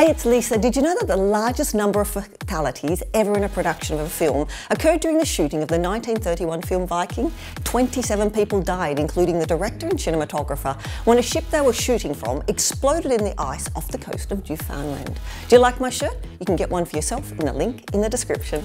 Hey, it's Lisa. Did you know that the largest number of fatalities ever in a production of a film occurred during the shooting of the 1931 film Viking? 27 people died, including the director and cinematographer, when a ship they were shooting from exploded in the ice off the coast of Newfoundland. Do you like my shirt? You can get one for yourself in the link in the description.